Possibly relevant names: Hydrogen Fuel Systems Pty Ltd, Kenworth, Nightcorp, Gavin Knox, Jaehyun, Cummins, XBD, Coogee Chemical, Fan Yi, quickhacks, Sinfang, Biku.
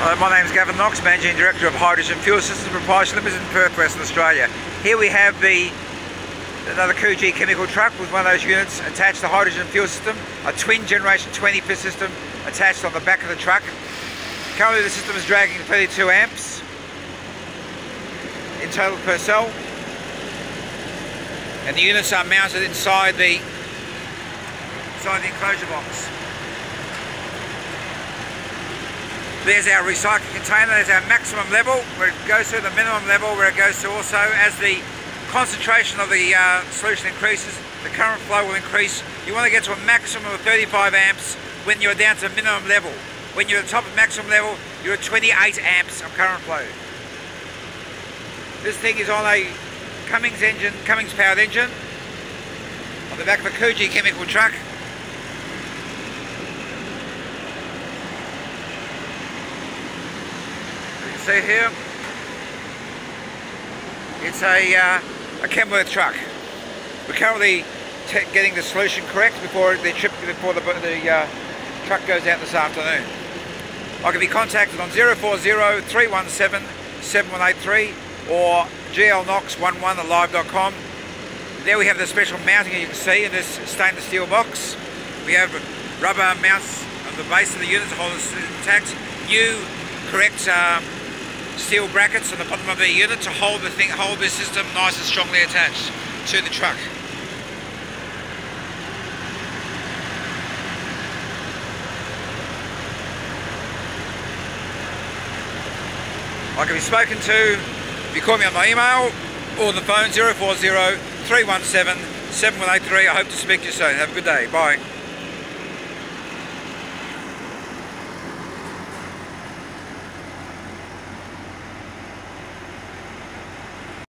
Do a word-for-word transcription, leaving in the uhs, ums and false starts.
Uh, my name is Gavin Knox, Managing Director of Hydrogen Fuel Systems Pty Ltd in Perth, Western Australia. Here we have the another Coogee Chemical truck with one of those units attached to the hydrogen fuel system, a twin generation twenty-foot system attached on the back of the truck. Currently the system is dragging thirty-two amps in total per cell, and the units are mounted inside the, inside the enclosure box. There's our recycling container, there's our maximum level where it goes to, the minimum level where it goes to also. As the concentration of the uh, solution increases, the current flow will increase. You want to get to a maximum of thirty-five amps when you're down to minimum level. When you're at the top of maximum level, you're at twenty-eight amps of current flow. This thing is on a Cummins engine, Cummins powered engine, on the back of a Coogee Chemical truck. See here, it's a, uh, a Kenworth truck. We're currently t getting the solution correct before the trip, before the, the uh, truck goes out this afternoon. I can be contacted on zero four zero, three one seven, seven one eight three or g l knox one one at live dot com. There we have the special mounting you can see in this stainless steel box. We have rubber mounts on the base of the unit to hold it intact. New correct um, steel brackets on the bottom of the unit to hold the thing, hold this system nice and strongly attached to the truck. I can be spoken to if you call me on my email or the phone zero four zero, three one seven, seven one eight three. I hope to speak to you soon. Have a good day. Bye.